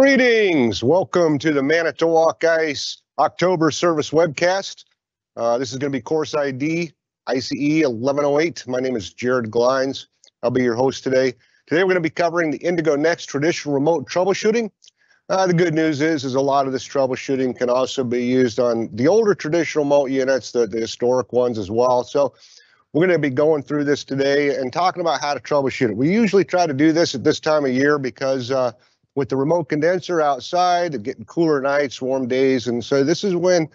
Greetings. Welcome to the Manitowoc Ice October service webcast. This is going to be course ID ICE 1108. My name is Jared Glines. I'll be your host today. Today we're going to be covering the Indigo Next traditional remote troubleshooting. The good news is a lot of this troubleshooting can also be used on the older traditional remote units, the historic ones as well. So we're going to be going through this today and talking about how to troubleshoot it. We usually try to do this at this time of year because with the remote condenser outside and getting cooler nights, warm days. And so this is when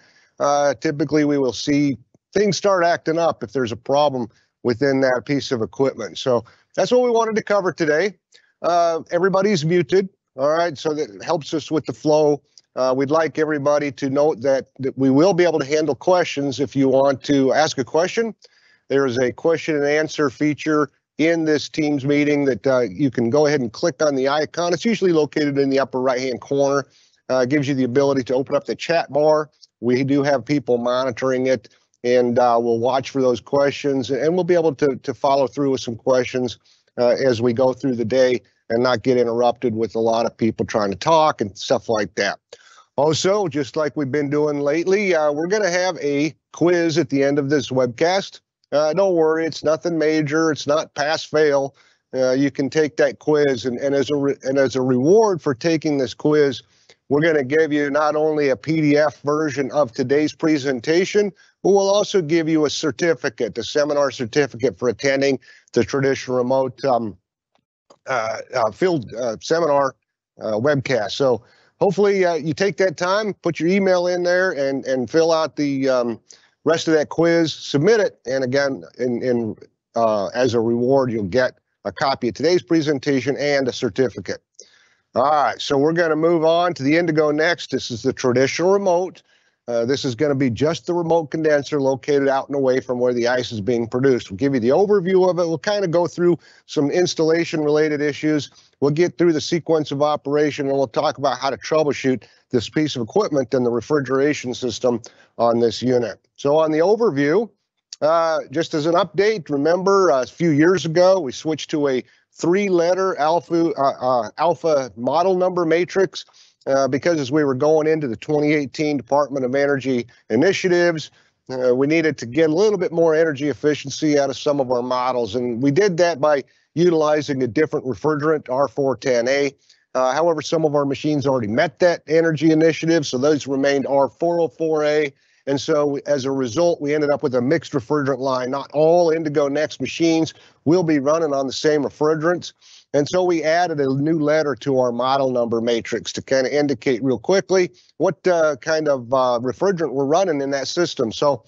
typically we will see things start acting up if there's a problem within that piece of equipment. So that's what we wanted to cover today. Everybody's muted. All right. So that helps us with the flow. We'd like everybody to note that we will be able to handle questions. If you want to ask a question, there is a question and answer feature in this Teams meeting that you can go ahead and click on the icon. It's usually located in the upper right hand corner. Gives you the ability to open up the chat bar. We do have people monitoring it, and we'll watch for those questions, and we'll be able to follow through with some questions as we go through the day and not get interrupted with a lot of people trying to talk and stuff like that. Also, just like we've been doing lately, we're going to have a quiz at the end of this webcast. Don't worry, it's nothing major. It's not pass-fail. You can take that quiz, and as a reward for taking this quiz, we're going to give you not only a PDF version of today's presentation, but we'll also give you a certificate, a seminar certificate for attending the traditional remote field seminar webcast. So hopefully you take that time, put your email in there, and fill out the rest of that quiz, submit it, and again, as a reward, you'll get a copy of today's presentation and a certificate. All right, so we're going to move on to the Indigo Next. This is the traditional remote. This is going to be just the remote condenser located out and away from where the ice is being produced. We'll give you the overview of it. We'll kind of go through some installation-related issues. We'll get through the sequence of operation, and we'll talk about how to troubleshoot this piece of equipment and the refrigeration system on this unit. So on the overview, just as an update, remember a few years ago, we switched to a three-letter alpha model number matrix because as we were going into the 2018 Department of Energy initiatives, we needed to get a little bit more energy efficiency out of some of our models. And we did that by utilizing a different refrigerant, R410A. However, some of our machines already met that energy initiative, so those remained R404A. And so as a result, we ended up with a mixed refrigerant line. Not all Indigo Next machines will be running on the same refrigerants. And so we added a new letter to our model number matrix to kind of indicate real quickly what kind of refrigerant we're running in that system. So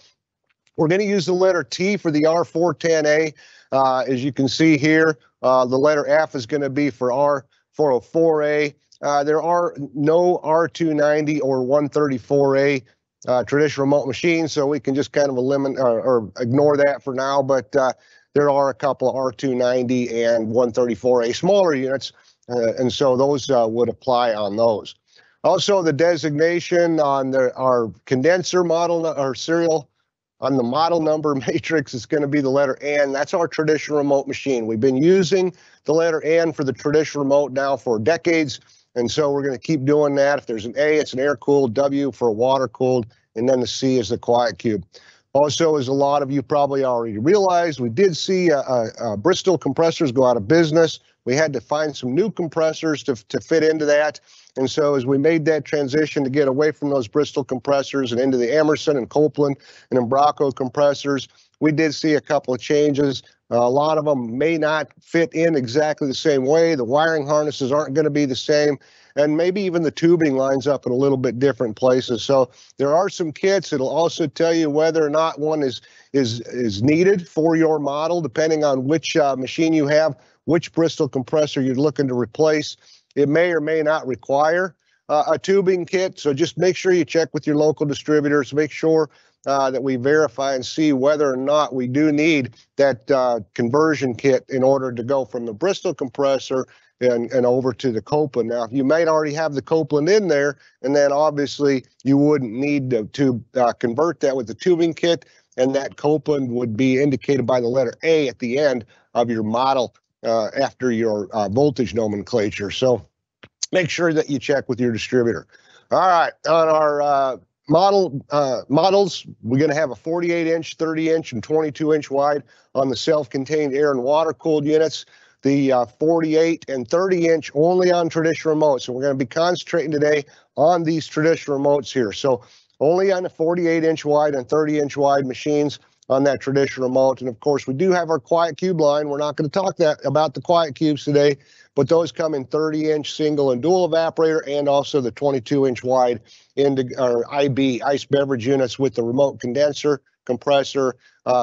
we're going to use the letter T for the R410A. As you can see here, the letter F is going to be for R404A. There are no R290 or 134A traditional remote machines, so we can just kind of eliminate or ignore that for now. But there are a couple of R290 and 134A smaller units, and so those would apply on those. Also, the designation on our condenser model or serial on the model number matrix is going to be the letter N. That's our traditional remote machine. We've been using the letter N for the traditional remote now for decades. And so we're going to keep doing that. If there's an A, it's an air-cooled, W for water-cooled, and then the C is the quiet cube. Also, as a lot of you probably already realized, we did see Bristol compressors go out of business. We had to find some new compressors to fit into that. And so as we made that transition to get away from those Bristol compressors and into the Emerson and Copeland and Embraco compressors, we did see a couple of changes. A lot of them may not fit in exactly the same way. The wiring harnesses aren't going to be the same, and maybe even the tubing lines up in a little bit different places. So there are some kits that'll also tell you whether or not one is needed for your model, depending on which machine you have, which Bristol compressor you're looking to replace. It may or may not require a tubing kit, so just make sure you check with your local distributors. Make sure that we verify and see whether or not we do need that conversion kit in order to go from the Bristol compressor and over to the Copeland. Now, you might already have the Copeland in there, and then obviously you wouldn't need to convert that with the tubing kit, and that Copeland would be indicated by the letter A at the end of your model after your voltage nomenclature. So make sure that you check with your distributor. All right, on our models, we're going to have a 48-inch, 30-inch, and 22-inch wide on the self-contained air and water-cooled units. The 48 and 30-inch only on traditional remotes. And we're going to be concentrating today on these traditional remotes here. So only on the 48-inch wide and 30-inch wide machines on that traditional remote. And of course, we do have our quiet cube line. We're not going to talk about the quiet cubes today, but those come in 30-inch single and dual evaporator and also the 22-inch wide IB ice beverage units with the remote condenser, compressor,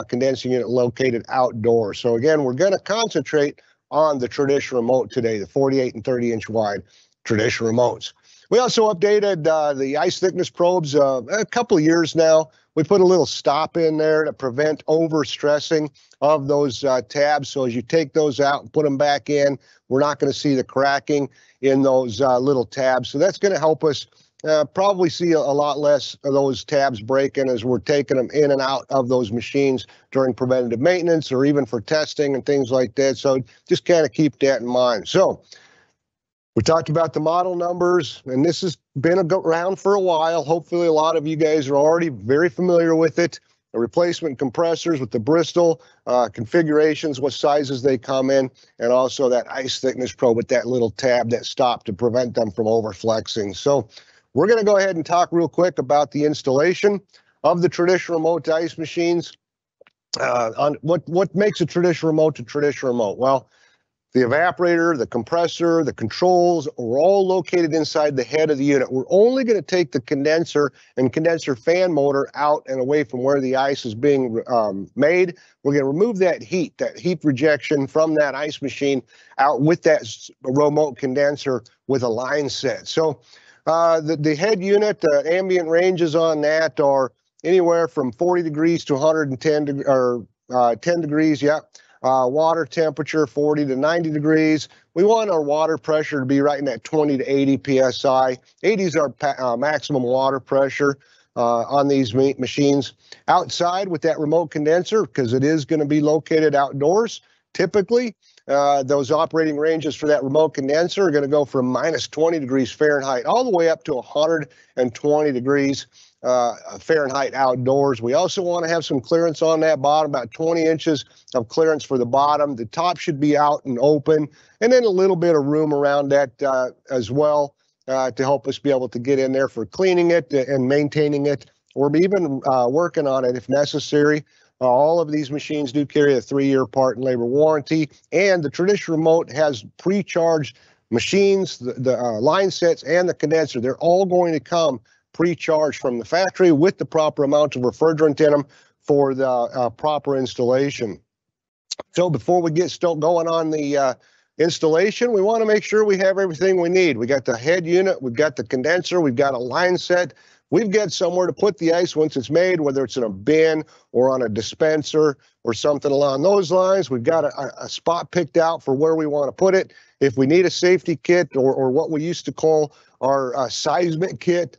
condensing unit located outdoors. So again, we're going to concentrate on the traditional remote today, the 48 and 30-inch wide traditional remotes. We also updated the ice thickness probes a couple of years now. We put a little stop in there to prevent overstressing of those tabs. So as you take those out and put them back in, we're not going to see the cracking in those little tabs. So that's going to help us probably see a lot less of those tabs breaking as we're taking them in and out of those machines during preventative maintenance or even for testing and things like that. So just kind of keep that in mind. So we talked about the model numbers, and this has been around for a while. Hopefully a lot of you guys are already very familiar with it. The replacement compressors with the Bristol configurations, what sizes they come in, and also that ice thickness probe with that little tab, that stop to prevent them from overflexing. So we're going to go ahead and talk real quick about the installation of the traditional remote to ice machines. On what makes a traditional remote to traditional remote? Well, the evaporator, the compressor, the controls are all located inside the head of the unit. We're only going to take the condenser and condenser fan motor out and away from where the ice is being made. We're going to remove that heat rejection from that ice machine out with that remote condenser with a line set. So the head unit, ambient ranges on that are anywhere from 40 degrees to 10 degrees, yeah. Water temperature 40 to 90 degrees. We want our water pressure to be right in that 20 to 80 psi. 80 is our maximum water pressure on these machines. Outside with that remote condenser, because it is going to be located outdoors, typically those operating ranges for that remote condenser are going to go from minus 20 degrees Fahrenheit all the way up to 120 degrees Fahrenheit outdoors. We also want to have some clearance on that bottom, about 20 inches of clearance for the bottom. The top should be out and open, and then a little bit of room around that as well to help us be able to get in there for cleaning it and maintaining it, or even working on it if necessary. All of these machines do carry a 3-year part and labor warranty, and the traditional remote has pre-charged machines, the line sets, and the condenser. They're all going to come pre-charged from the factory with the proper amount of refrigerant in them for the proper installation. So before we get going on the installation, we want to make sure we have everything we need. We got the head unit, we've got the condenser, we've got a line set, we've got somewhere to put the ice once it's made, whether it's in a bin or on a dispenser or something along those lines. We've got a spot picked out for where we want to put it. If we need a safety kit or what we used to call our seismic kit,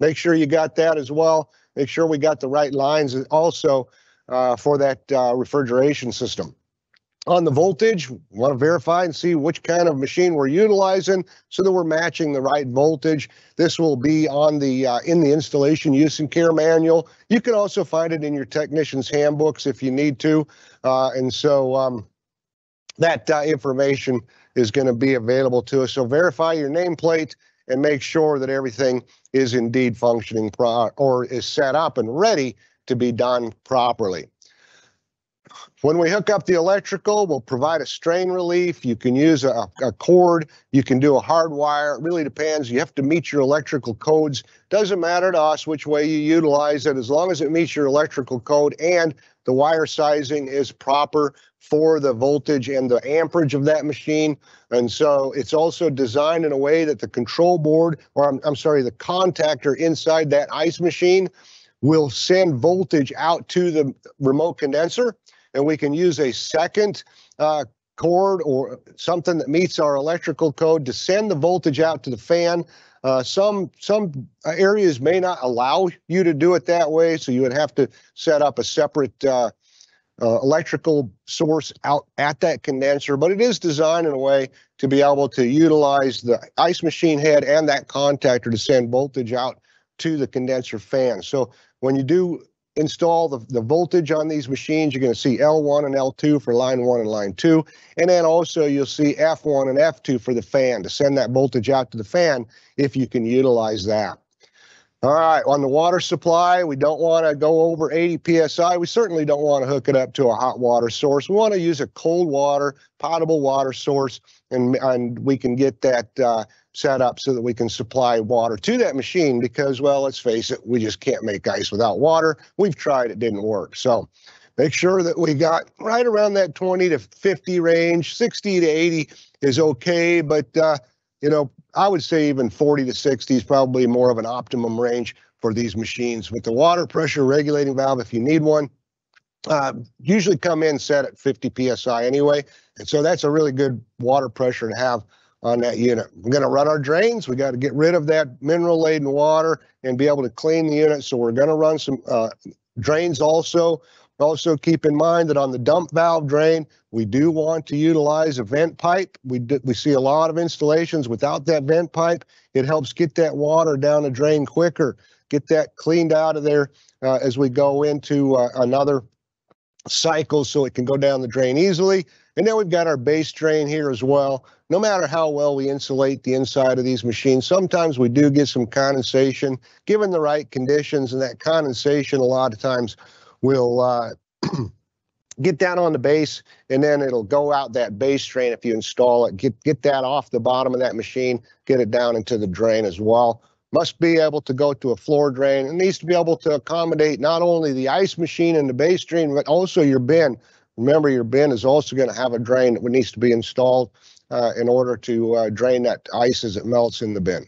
make sure you got that as well. Make sure we got the right lines also for that refrigeration system. On the voltage, we want to verify and see which kind of machine we're utilizing so that we're matching the right voltage. This will be on the in the installation use and care manual. You can also find it in your technician's handbooks if you need to. And so that information is going to be available to us. So verify your nameplate and make sure that everything is indeed functioning or is set up and ready to be done properly. When we hook up the electrical, we'll provide a strain relief. You can use a cord. You can do a hard wire. It really depends. You have to meet your electrical codes. Doesn't matter to us which way you utilize it, as long as it meets your electrical code and the wire sizing is proper for the voltage and the amperage of that machine. And so it's also designed in a way that the control board, or the contactor inside that ice machine will send voltage out to the remote condenser, and we can use a second cord or something that meets our electrical code to send the voltage out to the fan. Some areas may not allow you to do it that way, so you would have to set up a separate electrical source out at that condenser, but it is designed in a way to be able to utilize the ice machine head and that contactor to send voltage out to the condenser fan. So when you do install the voltage on these machines, you're going to see L1 and L2 for line 1 and line 2, and then also you'll see F1 and F2 for the fan to send that voltage out to the fan if you can utilize that. All right, on the water supply, we don't want to go over 80 psi. We certainly don't want to hook it up to a hot water source. We want to use a cold water, potable water source, and we can get that set up so that we can supply water to that machine because, well, let's face it, we just can't make ice without water. We've tried, it didn't work. So make sure that we got right around that 20 to 50 range. 60 to 80 is okay, but you know, I would say even 40 to 60 is probably more of an optimum range for these machines. With the water pressure regulating valve, if you need one, usually come in set at 50 psi anyway, and so that's a really good water pressure to have on that unit. We're going to run our drains. We got to get rid of that mineral-laden water and be able to clean the unit. So we're going to run some drains also. Also keep in mind that on the dump valve drain, we do want to utilize a vent pipe. We see a lot of installations without that vent pipe. It helps get that water down the drain quicker, get that cleaned out of there as we go into another cycle so it can go down the drain easily. And then we've got our base drain here as well. No matter how well we insulate the inside of these machines, sometimes we do get some condensation given the right conditions, and that condensation a lot of times will get down on the base, and then it'll go out that base drain if you install it. Get that off the bottom of that machine, get it down into the drain as well. Must be able to go to a floor drain. It needs to be able to accommodate not only the ice machine and the base drain, but also your bin. Remember, your bin is also going to have a drain that needs to be installed in order to drain that ice as it melts in the bin.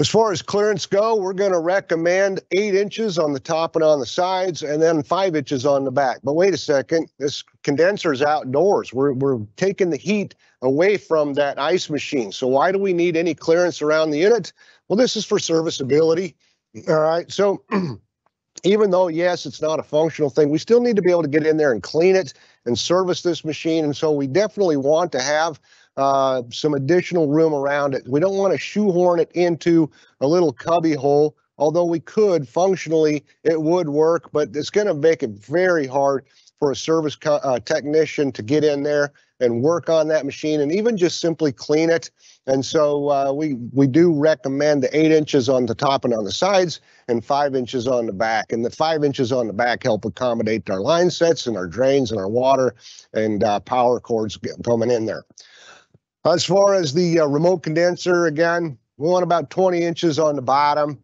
As far as clearance go, we're going to recommend 8 inches on the top and on the sides, and then 5 inches on the back. But wait a second, this condenser is outdoors. We're taking the heat away from that ice machine. So why do we need any clearance around the unit? Well, this is for serviceability. All right, so even though, yes, it's not a functional thing, we still need to be able to get in there and clean it and service this machine. And so we definitely want to have some additional room around it. We don't want to shoehorn it into a little cubby hole, although we could functionally, it would work, but it's going to make it very hard for a service technician to get in there and work on that machine and even just simply clean it. And so we do recommend the 8 inches on the top and on the sides and 5 inches on the back. And the 5 inches on the back help accommodate our line sets and our drains and our water and power cords coming in there. As far as the remote condenser, again, we want about 20 inches on the bottom,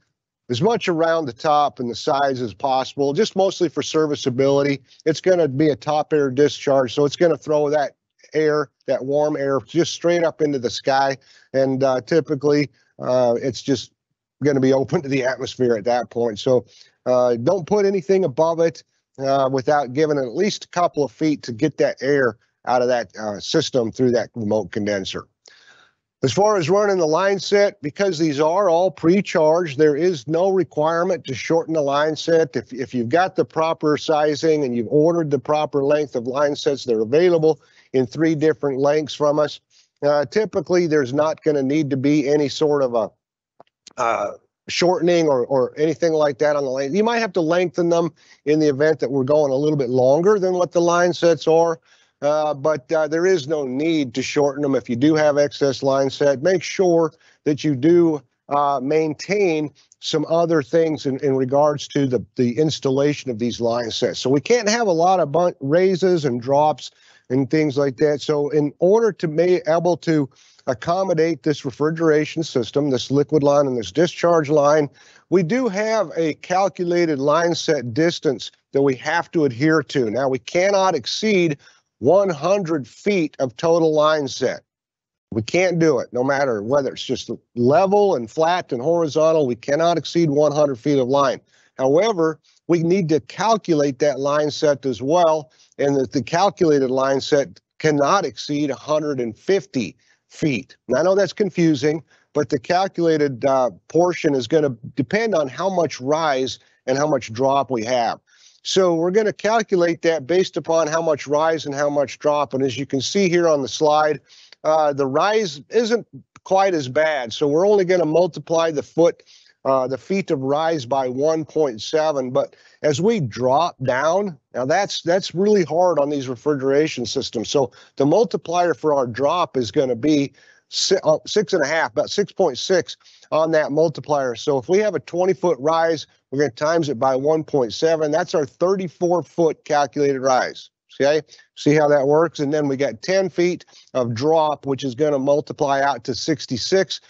as much around the top and the sides as possible, just mostly for serviceability. It's going to be a top air discharge, so it's going to throw that air, that warm air, just straight up into the sky. And typically, it's just going to be open to the atmosphere at that point. So don't put anything above it without giving it at least a couple of feet to get that air out of that system through that remote condenser. As far as running the line set, because these are all pre-charged, there is no requirement to shorten the line set. If you've got the proper sizing and you've ordered the proper length of line sets, they're available in 3 different lengths from us. Typically, there's not going to need to be any sort of a shortening or anything like that on the length. You might have to lengthen them in the event that we're going a little bit longer than what the line sets are. But there is no need to shorten them. If you do have excess line set, make sure that you do maintain some other things in regards to the installation of these line sets. So we can't have a lot of raises and drops and things like that. So in order to be able to accommodate this refrigeration system, this liquid line and this discharge line, we do have a calculated line set distance that we have to adhere to. Now, we cannot exceed 100 feet of total line set. We can't do it, no matter whether it's just level and flat and horizontal. We cannot exceed 100 feet of line. However, we need to calculate that line set as well, and that the calculated line set cannot exceed 150 feet. Now, I know that's confusing, but the calculated portion is going to depend on how much rise and how much drop we have. So we're going to calculate that based upon how much rise and how much drop. And as you can see here on the slide, the rise isn't quite as bad. So we're only going to multiply the feet of rise by 1.7. But as we drop down, now that's really hard on these refrigeration systems. So the multiplier for our drop is going to be 6.5, about 6.6 on that multiplier. So if we have a 20-foot rise, we're going to times it by 1.7. That's our 34-foot calculated rise. Okay, see how that works? And then we got 10 feet of drop, which is going to multiply out to 66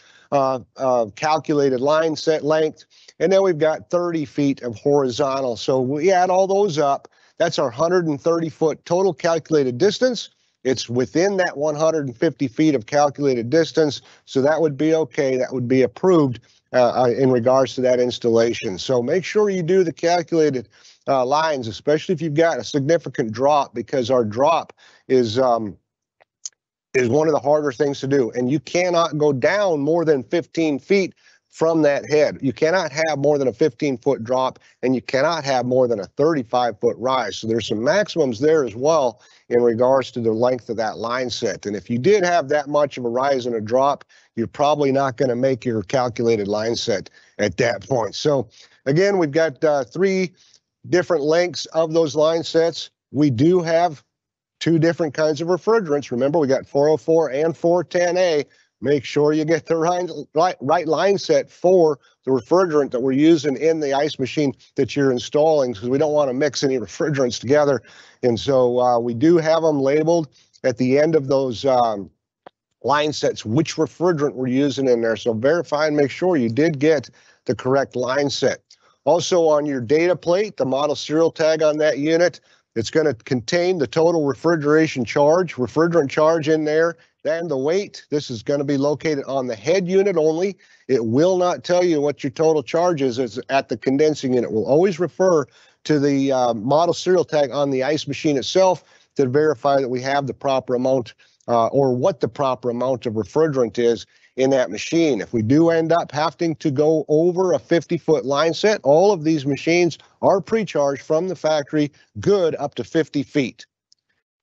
calculated line set length. And then we've got 30 feet of horizontal. So we add all those up. That's our 130-foot total calculated distance. It's within that 150 feet of calculated distance, so that would be okay. That would be approved in regards to that installation. So make sure you do the calculated lines, especially if you've got a significant drop, because our drop is one of the harder things to do. And you cannot go down more than 15 feet from that head. You cannot have more than a 15-foot drop, and you cannot have more than a 35-foot rise. So there's some maximums there as well in regards to the length of that line set. And if you did have that much of a rise and a drop, you're probably not going to make your calculated line set at that point. So again, we've got three different lengths of those line sets. We do have two different kinds of refrigerants. Remember, we got 404 and 410A. Make sure you get the right line set for the refrigerant that we're using in the ice machine that you're installing, because we don't want to mix any refrigerants together. And so we do have them labeled at the end of those line sets, which refrigerant we're using in there. So verify and make sure you did get the correct line set. Also on your data plate, the model serial tag on that unit, it's going to contain the total refrigeration charge, refrigerant charge in there, and the weight. This is going to be located on the head unit only. It will not tell you what your total charge is at the condensing unit. We'll always refer to the model serial tag on the ice machine itself to verify that we have the proper amount or what the proper amount of refrigerant is in that machine. If we do end up having to go over a 50-foot line set, all of these machines are pre-charged from the factory, good up to 50 feet.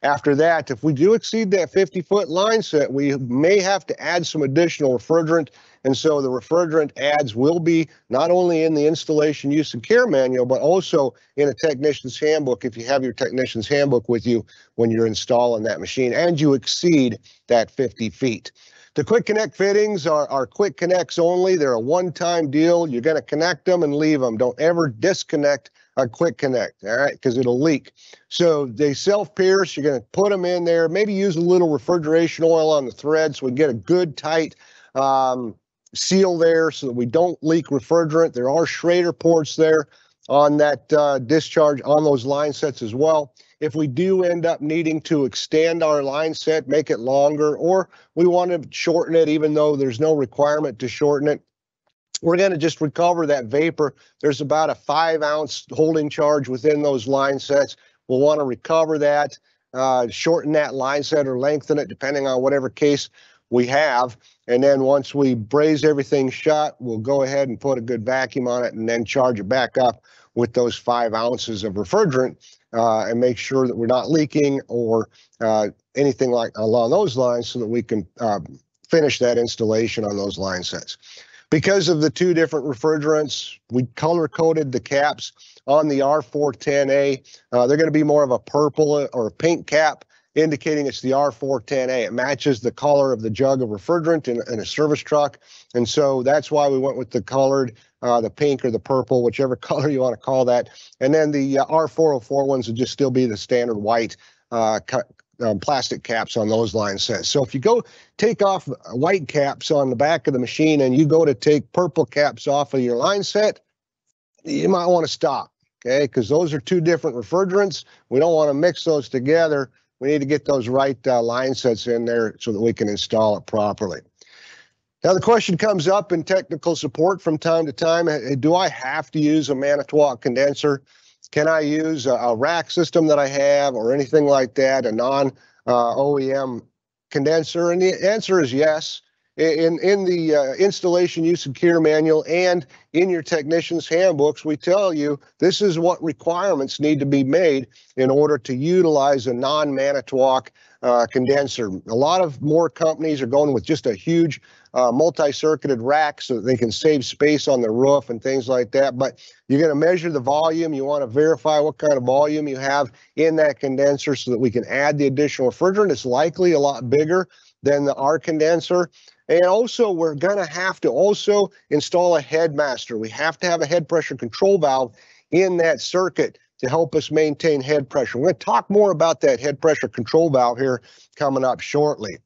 After that, if we do exceed that 50-foot line set, we may have to add some additional refrigerant. And so the refrigerant adds will be not only in the installation use and care manual, but also in a technician's handbook, if you have your technician's handbook with you when you're installing that machine and you exceed that 50 feet. The quick connect fittings are quick connects only. They're a one-time deal. You're going to connect them and leave them. Don't ever disconnect a quick connect, all right, because it'll leak. So they self-pierce. You're going to put them in there, maybe use a little refrigeration oil on the thread so we get a good tight seal there so that we don't leak refrigerant. There are Schrader ports there on that discharge on those line sets as well. If we do end up needing to extend our line set, make it longer, or we want to shorten it, even though there's no requirement to shorten it, we're going to just recover that vapor. There's about a 5-ounce holding charge within those line sets. We'll want to recover that, shorten that line set or lengthen it, depending on whatever case we have. And then once we braze everything shut, we'll go ahead and put a good vacuum on it and then charge it back up with those 5 ounces of refrigerant and make sure that we're not leaking or anything like along those lines so that we can finish that installation on those line sets. Because of the two different refrigerants, we color-coded the caps on the R410A. They're going to be more of a purple or a pink cap, indicating it's the R410A. It matches the color of the jug of refrigerant in a service truck. And so that's why we went with the colored, the pink or the purple, whichever color you want to call that. And then the R404 ones would just still be the standard white plastic caps on those line sets. So if you go take off white caps on the back of the machine and you go to take purple caps off of your line set, you might want to stop, okay? Because those are two different refrigerants. We don't want to mix those together. We need to get those right line sets in there so that we can install it properly. Now, the question comes up in technical support from time to time, do I have to use a Manitowoc condenser? Can I use a rack system that I have or anything like that, a non-OEM condenser? And the answer is yes. in the installation use and care manual and in your technician's handbooks, we tell you this is what requirements need to be made in order to utilize a non-Manitowoc condenser. A lot of more companies are going with just a huge multi-circuited rack so that they can save space on the roof and things like that. But you're going to measure the volume. You want to verify what kind of volume you have in that condenser so that we can add the additional refrigerant. It's likely a lot bigger than the R condenser. And also, we're going to have to also install a headmaster. We have to have a head pressure control valve in that circuit to help us maintain head pressure. We're going to talk more about that head pressure control valve here coming up shortly.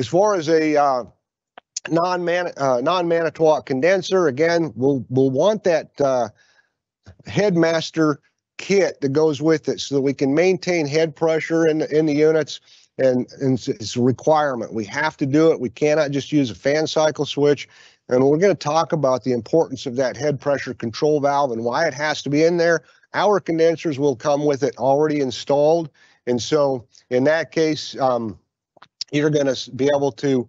As far as a non-Manitowoc condenser, again, we'll want that headmaster kit that goes with it so that we can maintain head pressure in the units. And it's a requirement. We have to do it. We cannot just use a fan cycle switch. And we're going to talk about the importance of that head pressure control valve and why it has to be in there. Our condensers will come with it already installed. And so in that case, you're going to be able to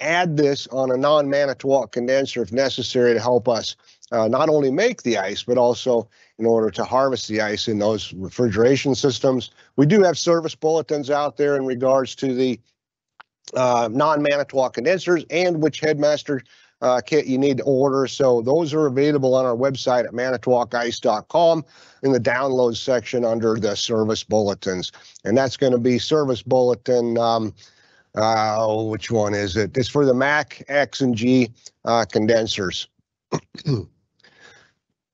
add this on a non-Manitowoc condenser if necessary to help us not only make the ice, but also in order to harvest the ice in those refrigeration systems. We do have service bulletins out there in regards to the non-Manitowoc condensers and which headmaster kit you need to order. So those are available on our website at manitowocice.com in the download section under the service bulletins. And that's going to be service bulletin. Which one is it? It's for the Mac, X, and G condensers.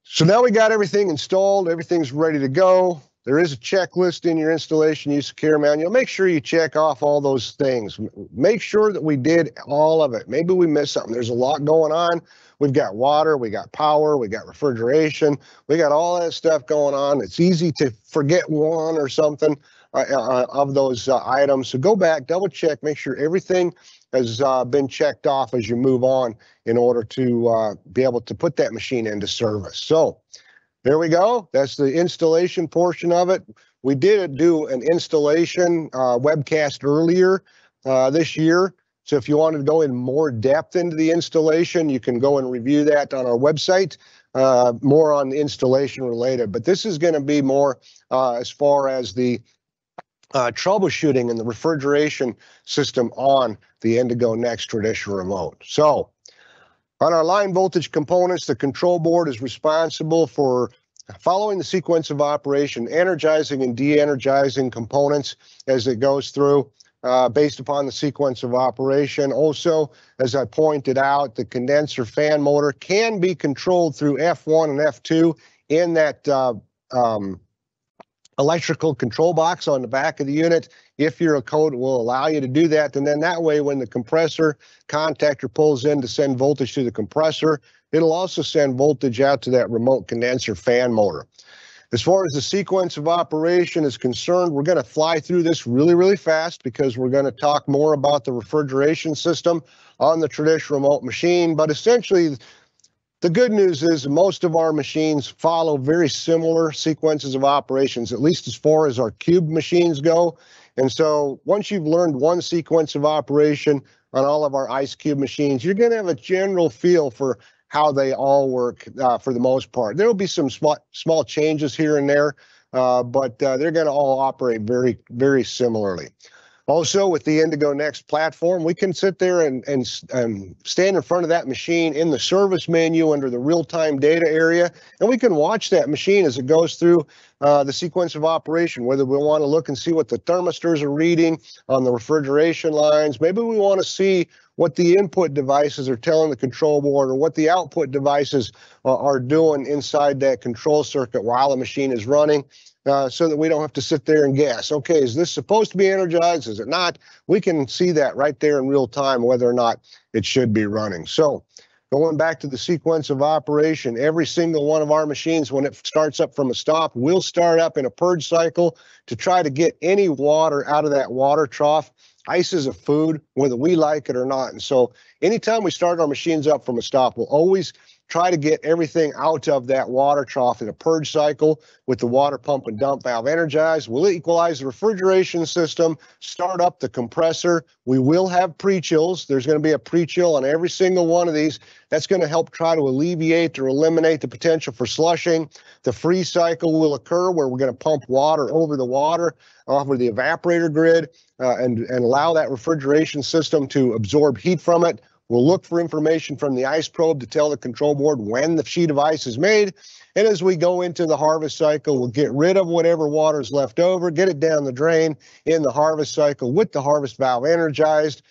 So now we got everything installed. Everything's ready to go. There is a checklist in your installation use of care manual. Make sure you check off all those things. Make sure that we did all of it. Maybe we missed something. There's a lot going on. We've got water, we got power, we got refrigeration, we got all that stuff going on. It's easy to forget one or something of those items. So go back, double check, make sure everything has been checked off as you move on in order to be able to put that machine into service. So there we go. That's the installation portion of it. We did do an installation webcast earlier this year. So if you wanted to go in more depth into the installation, you can go and review that on our website, more on the installation related. But this is going to be more as far as the troubleshooting and the refrigeration system on the Indigo Next traditional remote. So on our line voltage components, the control board is responsible for following the sequence of operation, energizing and de-energizing components as it goes through based upon the sequence of operation. Also, as I pointed out, the condenser fan motor can be controlled through F1 and F2 in that electrical control box on the back of the unit. If your code will allow you to do that, and then that way when the compressor contactor pulls in to send voltage to the compressor, it'll also send voltage out to that remote condenser fan motor. As far as the sequence of operation is concerned, we're going to fly through this really, really fast because we're going to talk more about the refrigeration system on the traditional remote machine. But essentially, the good news is most of our machines follow very similar sequences of operations, at least as far as our cube machines go. And so once you've learned one sequence of operation on all of our ice cube machines, you're going to have a general feel for how they all work for the most part. There will be some small changes here and there, but they're going to all operate very, very similarly. Also, with the Indigo Next platform, we can sit there and stand in front of that machine in the service menu under the real-time data area, and we can watch that machine as it goes through the sequence of operation, whether we want to look and see what the thermistors are reading on the refrigeration lines. Maybe we want to see what the input devices are telling the control board or what the output devices are doing inside that control circuit while the machine is running. So that we don't have to sit there and guess, okay, is this supposed to be energized? Is it not? We can see that right there in real time, whether or not it should be running. So going back to the sequence of operation, every single one of our machines, when it starts up from a stop, will start up in a purge cycle to try to get any water out of that water trough. Ice is a food, whether we like it or not. And so anytime we start our machines up from a stop, we'll always try to get everything out of that water trough in a purge cycle with the water pump and dump valve energized. We'll equalize the refrigeration system, start up the compressor. We will have pre-chills. There's going to be a pre-chill on every single one of these. That's going to help try to alleviate or eliminate the potential for slushing. The freeze cycle will occur where we're going to pump water over the water, over the evaporator grid, and allow that refrigeration system to absorb heat from it. We'll look for information from the ice probe to tell the control board when the sheet of ice is made. And as we go into the harvest cycle, we'll get rid of whatever water is left over, get it down the drain in the harvest cycle with the harvest valve energized.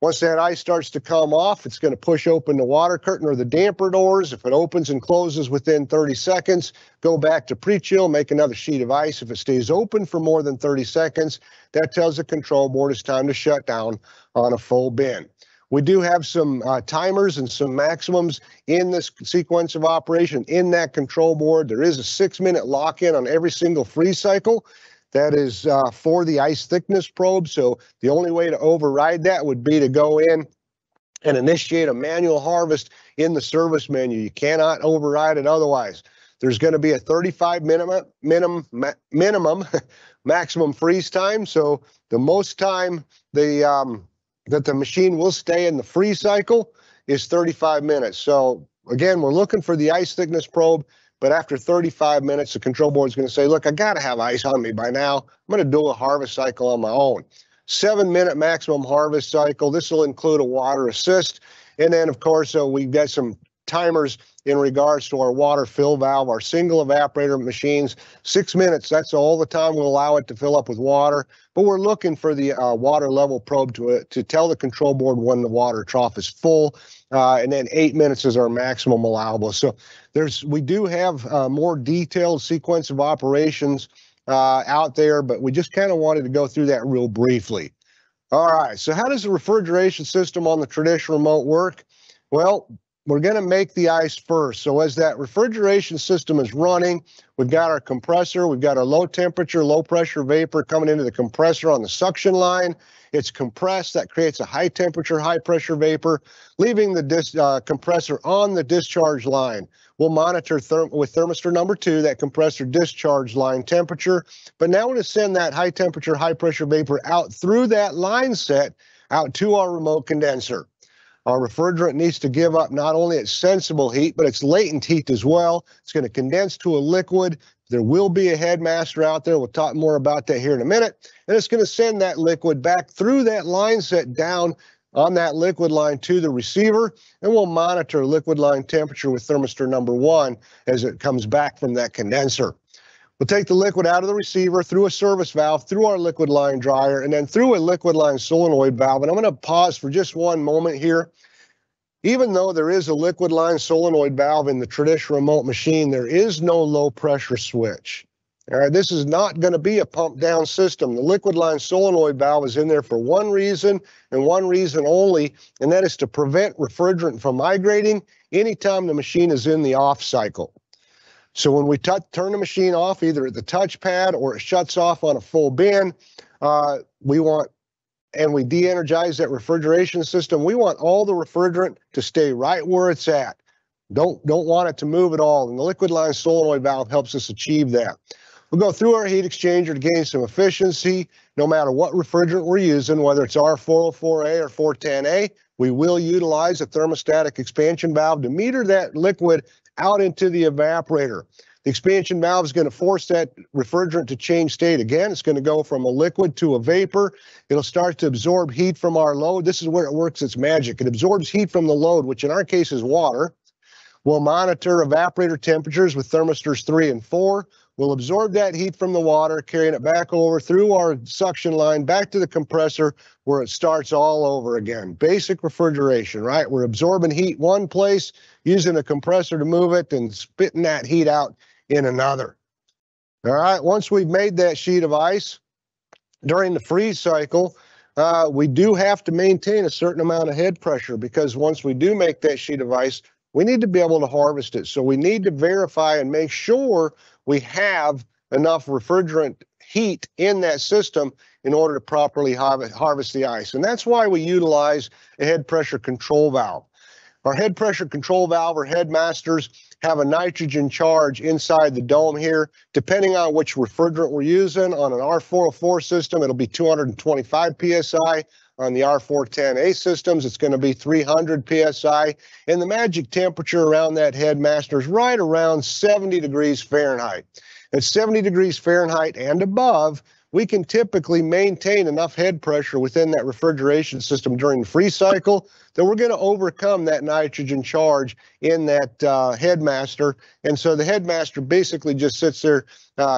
Once that ice starts to come off, it's going to push open the water curtain or the damper doors. If it opens and closes within 30 seconds, go back to pre-chill, make another sheet of ice. If it stays open for more than 30 seconds, that tells the control board it's time to shut down on a full bin. We do have some timers and some maximums in this sequence of operation in that control board. There is a 6-minute lock-in on every single freeze cycle. That is for the ice thickness probe. So the only way to override that would be to go in and initiate a manual harvest in the service menu. You cannot override it otherwise. There's going to be a 35 minimum maximum freeze time. So the most time that the machine will stay in the freeze cycle is 35 minutes. So again, we're looking for the ice thickness probe, but after 35 minutes, the control board is going to say, look, I got to have ice on me by now. I'm going to do a harvest cycle on my own. 7-minute maximum harvest cycle. This will include a water assist. And then, of course, we've got some timers in regards to our water fill valve, our single evaporator machines. 6 minutes, that's all the time we'll allow it to fill up with water. But we're looking for the water level probe to tell the control board when the water trough is full. And then 8 minutes is our maximum allowable. So we do have a more detailed sequence of operations out there, but we just kind of wanted to go through that real briefly. All right, so how does the refrigeration system on the traditional remote work? Well, we're going to make the ice first. So as that refrigeration system is running, we've got our compressor, we've got our low temperature, low pressure vapor coming into the compressor on the suction line. It's compressed, that creates a high temperature, high pressure vapor, leaving the compressor on the discharge line. We'll monitor with thermistor number 2, that compressor discharge line temperature. But now we're going to send that high temperature, high pressure vapor out through that line set out to our remote condenser. Our refrigerant needs to give up not only its sensible heat, but its latent heat as well. It's going to condense to a liquid. There will be a headmaster out there. We'll talk more about that here in a minute. And it's going to send that liquid back through that line set down on that liquid line to the receiver. And we'll monitor liquid line temperature with thermistor number 1 as it comes back from that condenser. We'll take the liquid out of the receiver through a service valve, through our liquid line dryer, and then through a liquid line solenoid valve. And I'm going to pause for just one moment here. Even though there is a liquid line solenoid valve in the traditional remote machine, there is no low pressure switch. All right, this is not going to be a pump down system. The liquid line solenoid valve is in there for one reason and one reason only, and that is to prevent refrigerant from migrating anytime the machine is in the off cycle. So when we turn the machine off, either at the touchpad or it shuts off on a full bin, we de-energize that refrigeration system. We want all the refrigerant to stay right where it's at. Don't want it to move at all. And the liquid line solenoid valve helps us achieve that. We'll go through our heat exchanger to gain some efficiency. No matter what refrigerant we're using, whether it's R404A or R410A, we will utilize a thermostatic expansion valve to meter that liquid out into the evaporator. The expansion valve is going to force that refrigerant to change state again. It's going to go from a liquid to a vapor. It'll start to absorb heat from our load. This is where it works its magic. It absorbs heat from the load, which in our case is water. We'll monitor evaporator temperatures with thermistors 3 and 4. We'll absorb that heat from the water, carrying it back over through our suction line, back to the compressor, where it starts all over again. Basic refrigeration, right? We're absorbing heat one place, using a compressor to move it, and spitting that heat out in another. All right, once we've made that sheet of ice, during the freeze cycle, we do have to maintain a certain amount of head pressure, because once we do make that sheet of ice, we need to be able to harvest it. So we need to verify and make sure we have enough refrigerant heat in that system in order to properly harvest the ice. And that's why we utilize a head pressure control valve. Our head pressure control valve or headmasters have a nitrogen charge inside the dome here. Depending on which refrigerant we're using, on an R404 system, it'll be 225 PSI. On the R410A systems, it's going to be 300 PSI. And the magic temperature around that headmaster is right around 70 degrees Fahrenheit. At 70 degrees Fahrenheit and above, we can typically maintain enough head pressure within that refrigeration system during the freeze cycle that we're going to overcome that nitrogen charge in that headmaster. And so the headmaster basically just sits there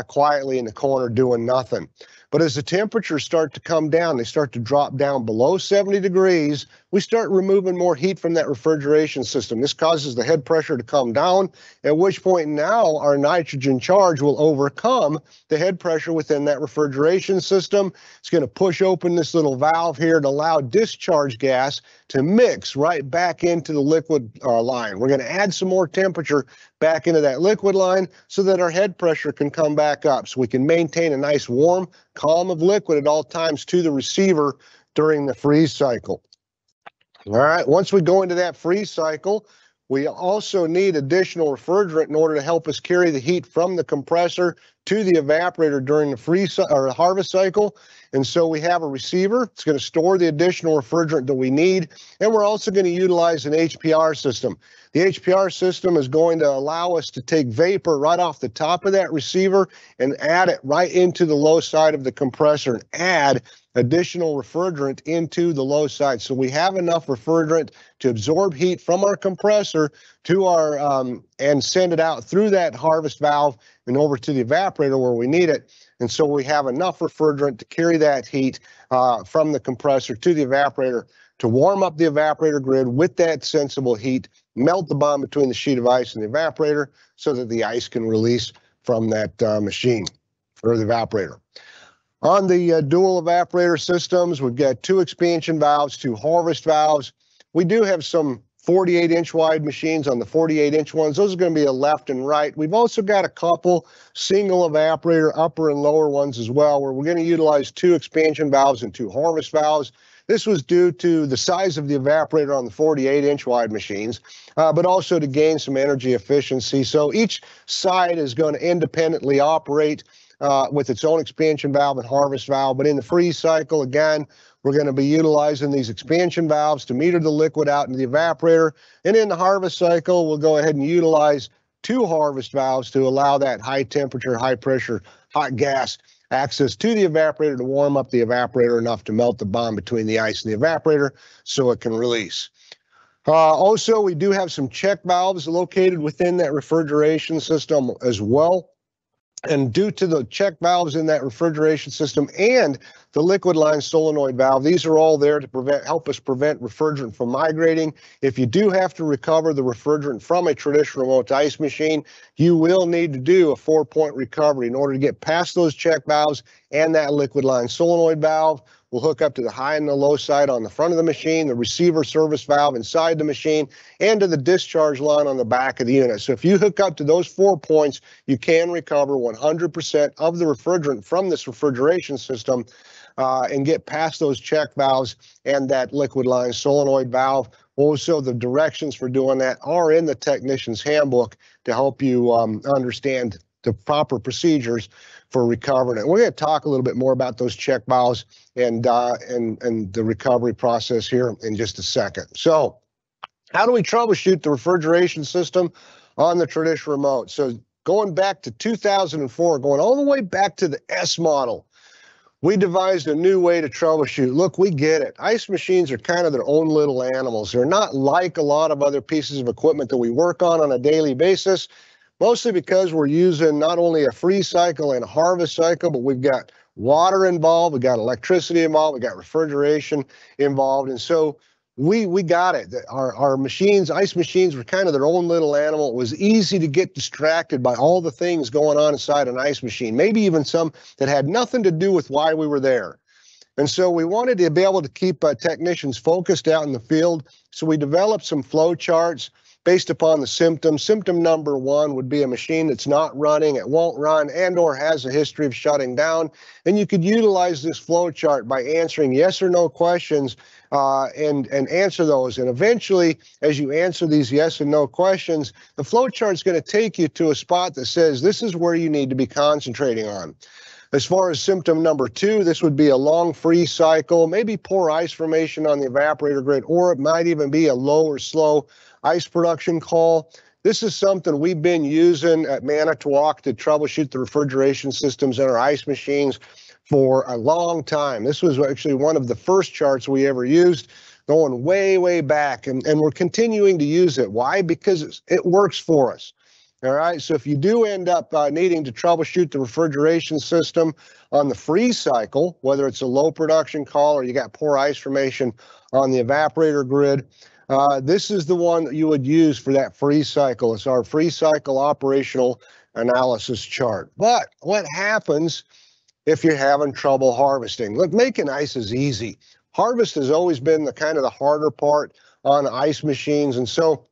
quietly in the corner doing nothing. But as the temperatures start to come down, they start to drop down below 70 degrees, we start removing more heat from that refrigeration system. This causes the head pressure to come down, at which point now our nitrogen charge will overcome the head pressure within that refrigeration system. It's going to push open this little valve here to allow discharge gas to mix right back into the liquid line. We're going to add some more temperature back into that liquid line so that our head pressure can come back up, so we can maintain a nice warm column of liquid at all times to the receiver during the freeze cycle. All right, once we go into that freeze cycle, we also need additional refrigerant in order to help us carry the heat from the compressor to the evaporator during the freeze or harvest cycle. And so we have a receiver. It's going to store the additional refrigerant that we need. And we're also going to utilize an HPR system. The HPR system is going to allow us to take vapor right off the top of that receiver and add it right into the low side of the compressor and add additional refrigerant into the low side. So we have enough refrigerant to absorb heat from our compressor to our and send it out through that harvest valve and over to the evaporator where we need it. And so we have enough refrigerant to carry that heat from the compressor to the evaporator to warm up the evaporator grid with that sensible heat, melt the bond between the sheet of ice and the evaporator so that the ice can release from that machine or the evaporator. On the dual evaporator systems, we've got 2 expansion valves, 2 harvest valves. We do have some 48-inch wide machines on the 48-inch ones. Those are going to be a left and right. We've also got a couple single evaporator upper and lower ones as well, where we're going to utilize 2 expansion valves and 2 harvest valves. This was due to the size of the evaporator on the 48-inch wide machines, but also to gain some energy efficiency. So each side is going to independently operate with its own expansion valve and harvest valve. But in the freeze cycle, again, we're going to be utilizing these expansion valves to meter the liquid out into the evaporator. And in the harvest cycle, we'll go ahead and utilize 2 harvest valves to allow that high temperature, high pressure, hot gas access to the evaporator to warm up the evaporator enough to melt the bond between the ice and the evaporator so it can release. Also, we do have some check valves located within that refrigeration system as well. And due to the check valves in that refrigeration system and the liquid line solenoid valve, these are all there to help us prevent refrigerant from migrating. If you do have to recover the refrigerant from a traditional remote ice machine, you will need to do a 4-point recovery in order to get past those check valves and that liquid line solenoid valve. We'll hook up to the high and the low side on the front of the machine, the receiver service valve inside the machine, and to the discharge line on the back of the unit. So if you hook up to those 4 points, you can recover 100% of the refrigerant from this refrigeration system and get past those check valves and that liquid line solenoid valve. Also, the directions for doing that are in the technician's handbook to help you understand the proper procedures for recovering it. We're going to talk a little bit more about those check valves and the recovery process here in just a second. So how do we troubleshoot the refrigeration system on the traditional remote? So going back to 2004, going all the way back to the S model, we devised a new way to troubleshoot. Look, we get it. Ice machines are kind of their own little animals. They're not like a lot of other pieces of equipment that we work on a daily basis. Mostly because we're using not only a freeze cycle and a harvest cycle, but we've got water involved, we've got electricity involved, we've got refrigeration involved. And so we got it. Our machines, ice machines, were kind of their own little animal. It was easy to get distracted by all the things going on inside an ice machine, maybe even some that had nothing to do with why we were there. And so we wanted to be able to keep technicians focused out in the field. So we developed some flow charts based upon the symptoms. Symptom number one would be a machine that's not running, it won't run, and or has a history of shutting down. And you could utilize this flow chart by answering yes or no questions and answer those. And eventually, as you answer these yes and no questions, the flow chart's going to take you to a spot that says this is where you need to be concentrating on. As far as symptom number two, this would be a long freeze cycle, maybe poor ice formation on the evaporator grid, or it might even be a low or slow ice production call. This is something we've been using at Manitowoc to troubleshoot the refrigeration systems in our ice machines for a long time. This was actually one of the first charts we ever used, going way, way back, and we're continuing to use it. Why? Because it works for us. All right, so if you do end up needing to troubleshoot the refrigeration system on the freeze cycle, whether it's a low production call or you got poor ice formation on the evaporator grid, this is the one that you would use for that freeze cycle. It's our freeze cycle operational analysis chart. But what happens if you're having trouble harvesting? Look, making ice is easy. Harvest has always been the kind of the harder part on ice machines, and so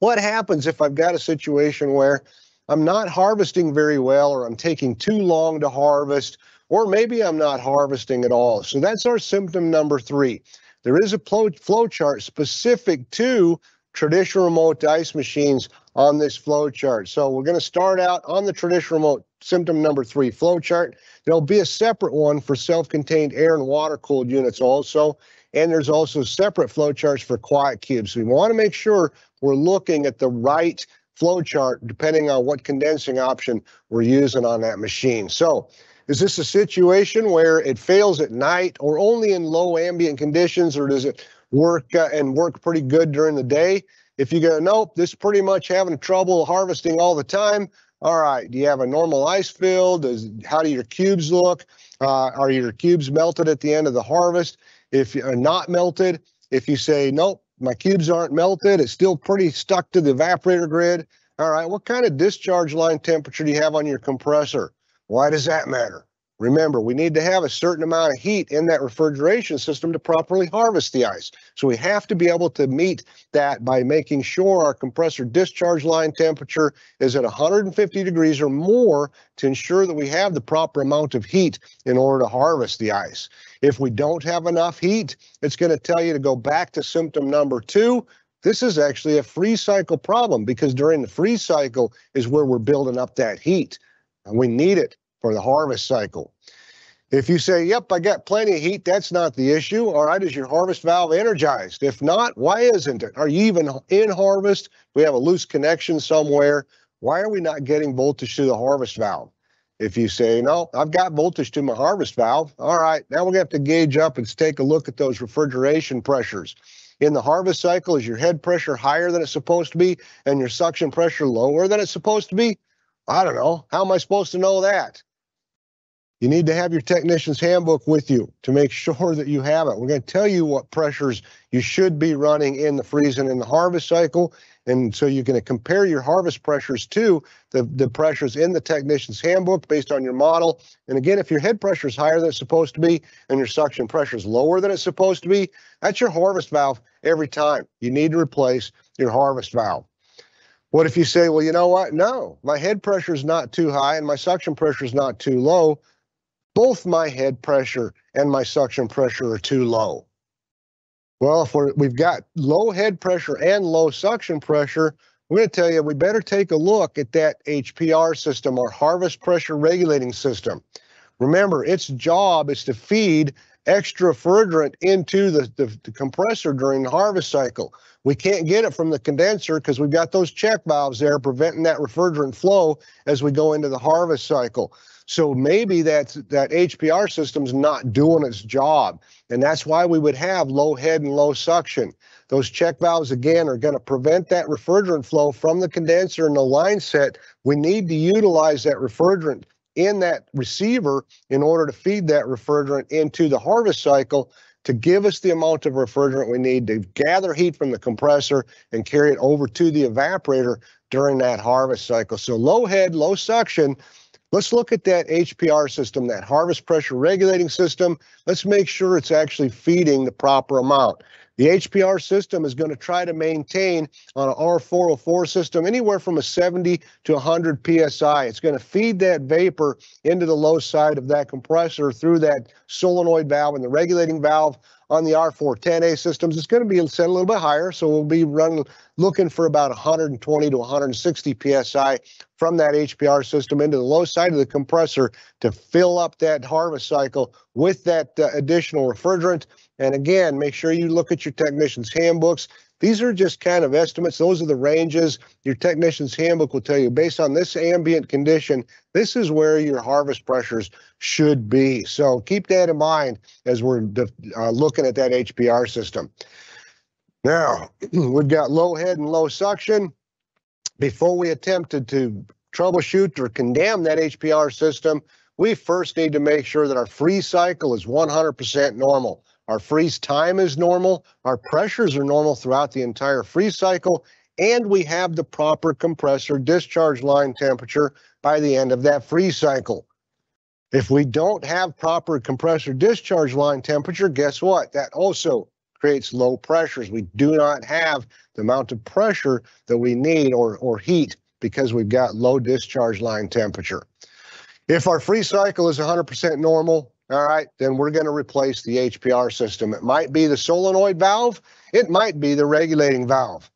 what happens if I've got a situation where I'm not harvesting very well, or I'm taking too long to harvest, or maybe I'm not harvesting at all? So that's our symptom number three. There is a flow chart specific to traditional remote ice machines on this flow chart. So we're going to start out on the traditional remote symptom number three flow chart. There'll be a separate one for self-contained air and water cooled units also. And there's also separate flow charts for quiet cubes. So we want to make sure we're looking at the right flow chart depending on what condensing option we're using on that machine. So is this a situation where it fails at night or only in low ambient conditions, or does it work and work pretty good during the day? If you go, nope, this pretty much having trouble harvesting all the time, all right, do you have a normal ice field? How do your cubes look? Are your cubes melted at the end of the harvest? If you're not melted, if you say, nope, my cubes aren't melted, it's still pretty stuck to the evaporator grid. All right, what kind of discharge line temperature do you have on your compressor? Why does that matter? Remember, we need to have a certain amount of heat in that refrigeration system to properly harvest the ice. So we have to be able to meet that by making sure our compressor discharge line temperature is at 150 degrees or more to ensure that we have the proper amount of heat in order to harvest the ice. If we don't have enough heat, it's going to tell you to go back to symptom number two. This is actually a freeze cycle problem, because during the freeze cycle is where we're building up that heat, and we need it for the harvest cycle. If you say, yep, I got plenty of heat, that's not the issue. All right, is your harvest valve energized? If not, why isn't it? Are you even in harvest? We have a loose connection somewhere. Why are we not getting voltage through the harvest valve? If you say, no, I've got voltage to my harvest valve, all right, now we're going to have to gauge up and take a look at those refrigeration pressures. In the harvest cycle, is your head pressure higher than it's supposed to be and your suction pressure lower than it's supposed to be? I don't know. How am I supposed to know that? You need to have your technician's handbook with you to make sure that you have it. We're going to tell you what pressures you should be running in the freeze and in the harvest cycle. And so you're going to compare your harvest pressures to the pressures in the technician's handbook based on your model. And again, if your head pressure is higher than it's supposed to be and your suction pressure is lower than it's supposed to be, that's your harvest valve every time. You need to replace your harvest valve. What if you say, well, you know what? No, my head pressure is not too high and my suction pressure is not too low. Both my head pressure and my suction pressure are too low. Well, if we've got low head pressure and low suction pressure, we're going to tell you we better take a look at that HPR system, our harvest pressure regulating system. Remember, its job is to feed extra refrigerant into the compressor during the harvest cycle. We can't get it from the condenser because we've got those check valves there preventing that refrigerant flow as we go into the harvest cycle. So maybe that HPR system's not doing its job, and that's why we would have low head and low suction. Those check valves, again, are going to prevent that refrigerant flow from the condenser and the line set. We need to utilize that refrigerant in that receiver in order to feed that refrigerant into the harvest cycle to give us the amount of refrigerant we need to gather heat from the compressor and carry it over to the evaporator during that harvest cycle. So low head, low suction. Let's look at that HPR system, that harvest pressure regulating system. Let's make sure it's actually feeding the proper amount. The HPR system is going to try to maintain on an R404 system anywhere from a 70 to 100 PSI. It's going to feed that vapor into the low side of that compressor through that solenoid valve and the regulating valve. On the R410A systems, it's going to be set a little bit higher, so we'll be looking for about 120 to 160 PSI from that HPR system into the low side of the compressor to fill up that harvest cycle with that additional refrigerant. And again, make sure you look at your technician's handbooks. These are just kind of estimates. Those are the ranges. Your technician's handbook will tell you, based on this ambient condition, this is where your harvest pressures should be. So keep that in mind as we're looking at that HPR system. Now, we've got low head and low suction. Before we attempted to troubleshoot or condemn that HPR system, we first need to make sure that our freeze cycle is 100% normal. Our freeze time is normal, our pressures are normal throughout the entire freeze cycle, and we have the proper compressor discharge line temperature by the end of that freeze cycle. If we don't have proper compressor discharge line temperature, guess what? That also creates low pressures. We do not have the amount of pressure that we need or heat because we've got low discharge line temperature. If our freeze cycle is 100% normal, all right, then we're going to replace the HPR system. It might be the solenoid valve. It might be the regulating valve.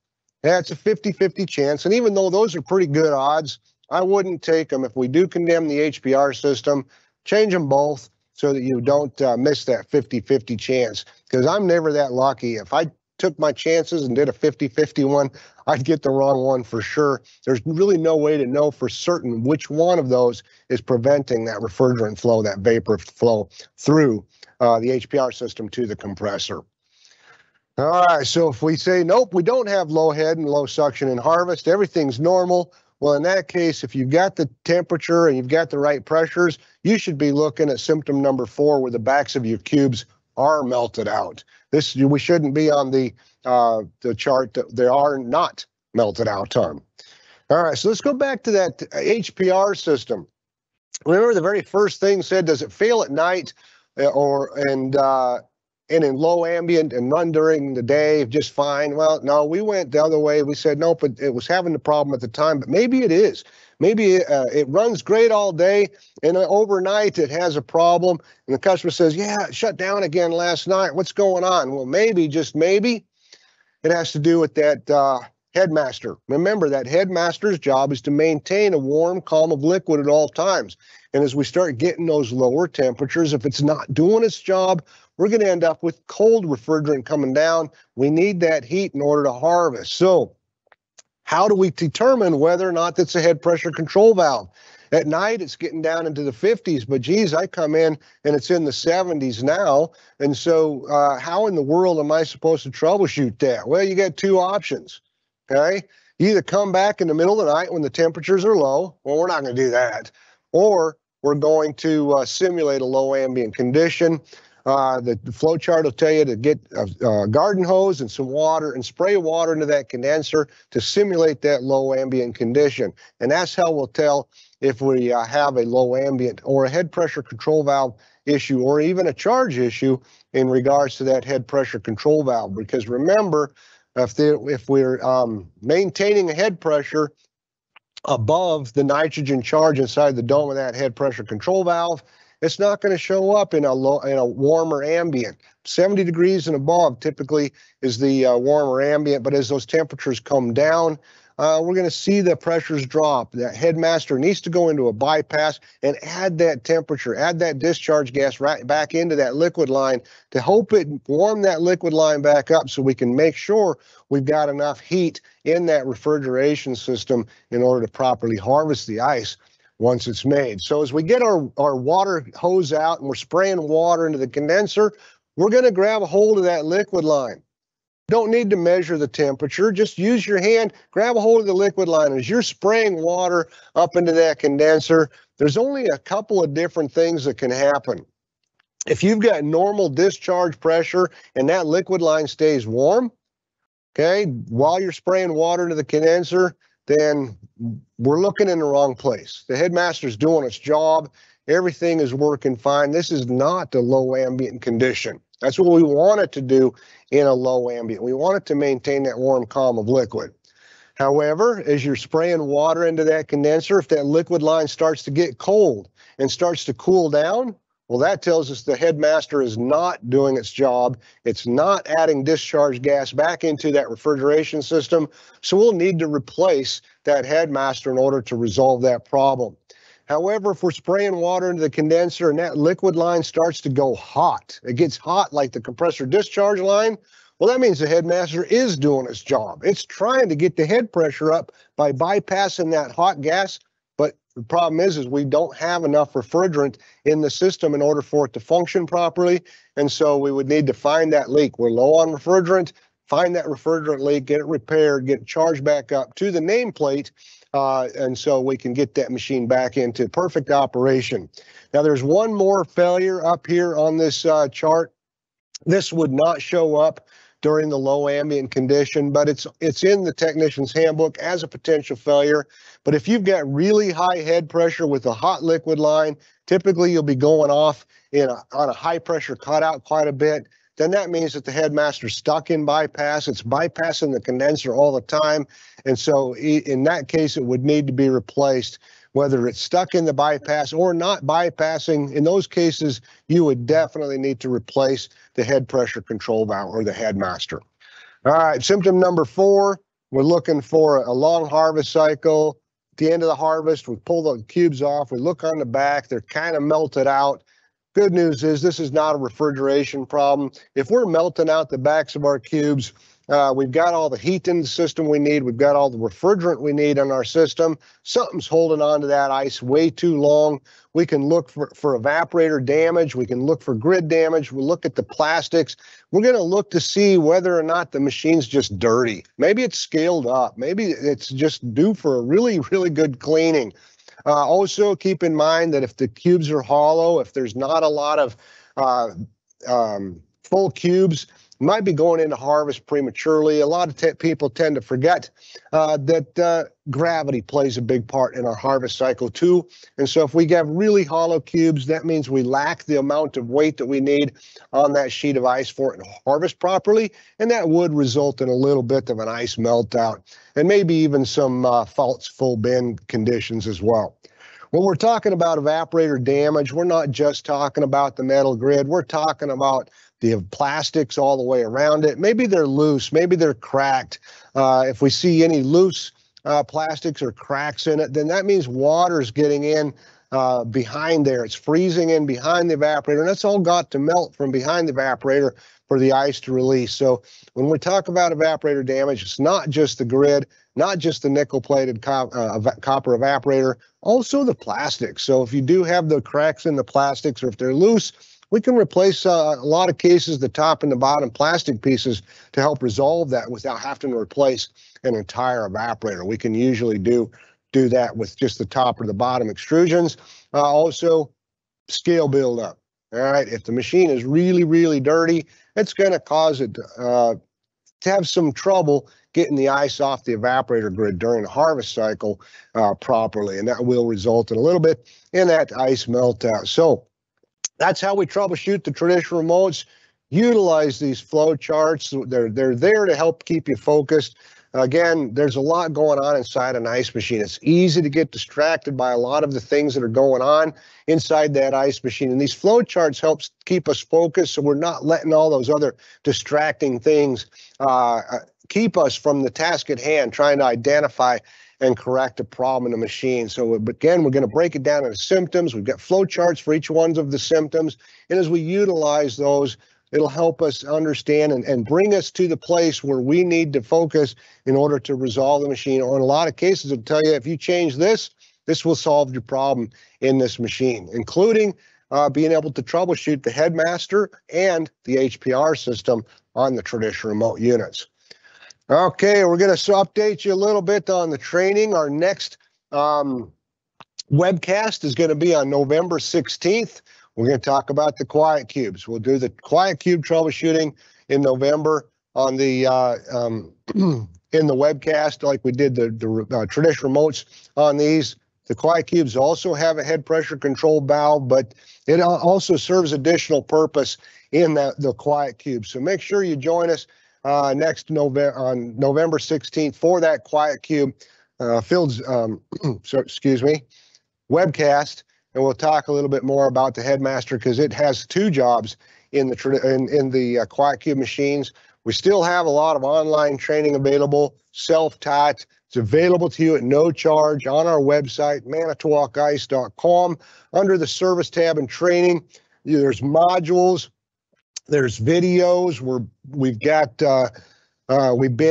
That's a 50-50 chance. And even though those are pretty good odds, I wouldn't take them. If we do condemn the HPR system, change them both so that you don't miss that 50-50 chance, because I'm never that lucky. If I took my chances and did a 50-50 one, I'd get the wrong one for sure. There's really no way to know for certain which one of those is preventing that refrigerant flow, that vapor flow through the HPR system to the compressor. All right, so if we say, nope, we don't have low head and low suction in harvest, everything's normal. Well, in that case, if you've got the temperature and you've got the right pressures, you should be looking at symptom number 4, where the backs of your cubes are melted out. This, we shouldn't be on the chart that they are not melted out on. All right, so let's go back to that HPR system. Remember, the very first thing said, does it fail at night and in low ambient and run during the day just fine? Well, no, we went the other way. We said, nope, but it was having the problem at the time, but maybe it is. Maybe it runs great all day, and overnight it has a problem, and the customer says, yeah, it shut down again last night. What's going on? Well, maybe, just maybe, it has to do with that headmaster. Remember, that headmaster's job is to maintain a warm column of liquid at all times. And as we start getting those lower temperatures, if it's not doing its job, we're going to end up with cold refrigerant coming down. We need that heat in order to harvest. So how do we determine whether or not that's a head pressure control valve? At night, it's getting down into the 50s, but geez, I come in and it's in the 70s now. And so how in the world am I supposed to troubleshoot that? Well, you got two options, okay? You either come back in the middle of the night when the temperatures are low. Well, we're not going to do that. Or we're going to simulate a low ambient condition. The flow chart will tell you to get a garden hose and some water and spray water into that condenser to simulate that low ambient condition. And that's how we'll tell if we have a low ambient or a head pressure control valve issue, or even a charge issue in regards to that head pressure control valve. Because remember, if we're maintaining a head pressure above the nitrogen charge inside the dome of that head pressure control valve, it's not going to show up in a warmer ambient. 70 degrees and above typically is the warmer ambient, but as those temperatures come down, we're going to see the pressures drop. That headmaster needs to go into a bypass and add that temperature, add that discharge gas right back into that liquid line to help it warm that liquid line back up, so we can make sure we've got enough heat in that refrigeration system in order to properly harvest the ice once it's made. So as we get our water hose out and we're spraying water into the condenser, we're going to grab a hold of that liquid line. Don't need to measure the temperature. Just use your hand, grab a hold of the liquid line. As you're spraying water up into that condenser, there's only a couple of different things that can happen. If you've got normal discharge pressure and that liquid line stays warm, okay, while you're spraying water into the condenser, then we're looking in the wrong place. The headmaster's doing its job. Everything is working fine. This is not the low ambient condition. That's what we want it to do in a low ambient. We want it to maintain that warm column of liquid. However, as you're spraying water into that condenser, if that liquid line starts to get cold and starts to cool down, well, that tells us the headmaster is not doing its job. It's not adding discharge gas back into that refrigeration system. So we'll need to replace that headmaster in order to resolve that problem. However, if we're spraying water into the condenser and that liquid line starts to go hot, it gets hot like the compressor discharge line, well, that means the headmaster is doing its job. It's trying to get the head pressure up by bypassing that hot gas, but the problem is we don't have enough refrigerant in the system in order for it to function properly, and so we would need to find that leak. We're low on refrigerant, find that refrigerant leak, get it repaired, get it charged back up to the nameplate, and so we can get that machine back into perfect operation. Now there's one more failure up here on this chart. This would not show up during the low ambient condition, but it's in the technician's handbook as a potential failure. But if you've got really high head pressure with a hot liquid line, typically you'll be going off on a high pressure cutout quite a bit. Then that means that the headmaster's stuck in bypass. It's bypassing the condenser all the time. And so in that case, it would need to be replaced, whether it's stuck in the bypass or not bypassing. In those cases, you would definitely need to replace the head pressure control valve or the headmaster. All right, symptom number 4, we're looking for a long harvest cycle. At the end of the harvest, we pull the cubes off, we look on the back, they're kind of melted out. Good news is this is not a refrigeration problem. If we're melting out the backs of our cubes, we've got all the heat in the system we need. We've got all the refrigerant we need in our system. Something's holding on to that ice way too long. We can look for evaporator damage. We can look for grid damage. We'll look at the plastics. We're going to look to see whether or not the machine's just dirty. Maybe it's scaled up. Maybe it's just due for a really, really good cleaning. Also, keep in mind that if the cubes are hollow, if there's not a lot of full cubes, you might be going into harvest prematurely. A lot of people tend to forget that gravity plays a big part in our harvest cycle too. And so if we have really hollow cubes, that means we lack the amount of weight that we need on that sheet of ice for it to harvest properly. And that would result in a little bit of an ice meltout and maybe even some false full bend conditions as well. When we're talking about evaporator damage, we're not just talking about the metal grid. We're talking about the plastics all the way around it. Maybe they're loose, maybe they're cracked. If we see any loose plastics or cracks in it, then that means water's getting in behind there. It's freezing in behind the evaporator, and that's all got to melt from behind the evaporator for the ice to release. So when we talk about evaporator damage, it's not just the grid, not just the nickel-plated copper evaporator, also the plastics. So if you do have the cracks in the plastics or if they're loose, we can replace a lot of cases, the top and the bottom plastic pieces to help resolve that without having to replace an entire evaporator. We can usually do that with just the top or the bottom extrusions. Also, scale buildup. All right, if the machine is really, really dirty, it's going to cause it to have some trouble getting the ice off the evaporator grid during the harvest cycle properly, and that will result in a little bit in that ice meltout. So that's how we troubleshoot the traditional remotes. Utilize these flow charts. They're there to help keep you focused. Again, there's a lot going on inside an ice machine. It's easy to get distracted by a lot of the things that are going on inside that ice machine. And these flow charts helps keep us focused so we're not letting all those other distracting things keep us from the task at hand, trying to identify and correct a problem in the machine. So again, we're going to break it down into symptoms. We've got flow charts for each one of the symptoms. And as we utilize those, it'll help us understand and bring us to the place where we need to focus in order to resolve the machine. Or in a lot of cases, it'll tell you if you change this, this will solve your problem in this machine, including being able to troubleshoot the headmaster and the HPR system on the traditional remote units. Okay, we're going to update you a little bit on the training. Our next webcast is going to be on November 16th. We're going to talk about the quiet cubes. We'll do the quiet cube troubleshooting in November on the in the webcast like we did the traditional remotes on these. The quiet cubes also have a head pressure control valve, but it also serves additional purpose in the quiet cube. So make sure you join us next November, on November 16th for that quiet cube fields, webcast, and we'll talk a little bit more about the Headmaster because it has two jobs in the quiet cube machines. We still have a lot of online training available, self-taught. It's available to you at no charge on our website, manitowocice.com. Under the service tab and training, there's modules, there's videos. We've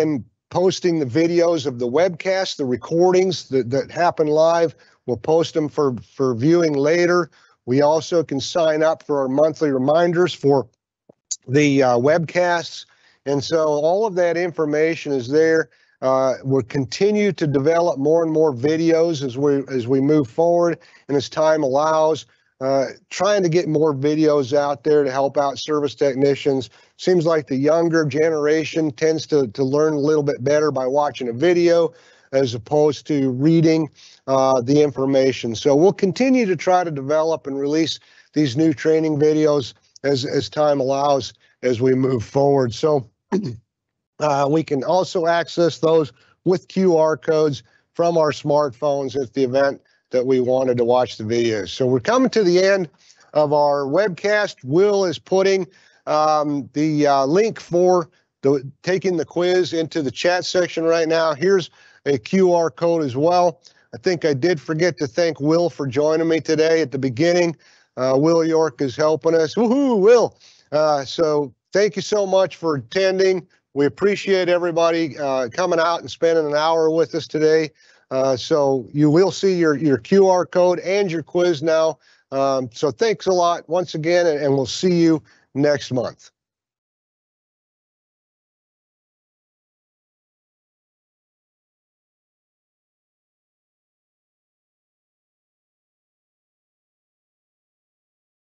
been posting the videos of the webcast, the recordings that happen live. We'll post them for viewing later. We also can sign up for our monthly reminders for the webcasts. And so all of that information is there. We'll continue to develop more and more videos as we move forward and as time allows, trying to get more videos out there to help out service technicians. Seems like the younger generation tends to learn a little bit better by watching a video as opposed to reading the information. So we'll continue to try to develop and release these new training videos as time allows as we move forward. So we can also access those with QR codes from our smartphones at the event that we wanted to watch the videos. So we're coming to the end of our webcast. Will is putting the link for taking the quiz into the chat section right now. Here's a QR code as well. I think I did forget to thank Will for joining me today at the beginning. Will York is helping us. Woohoo, Will! So thank you so much for attending. We appreciate everybody coming out and spending an hour with us today. So you will see your QR code and your quiz now. So thanks a lot once again, and we'll see you next month.